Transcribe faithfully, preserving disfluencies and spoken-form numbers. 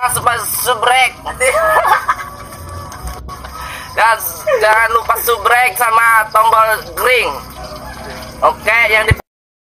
Jangan lupa subrek dan jangan lupa subrek sama tombol green. Oke, yang di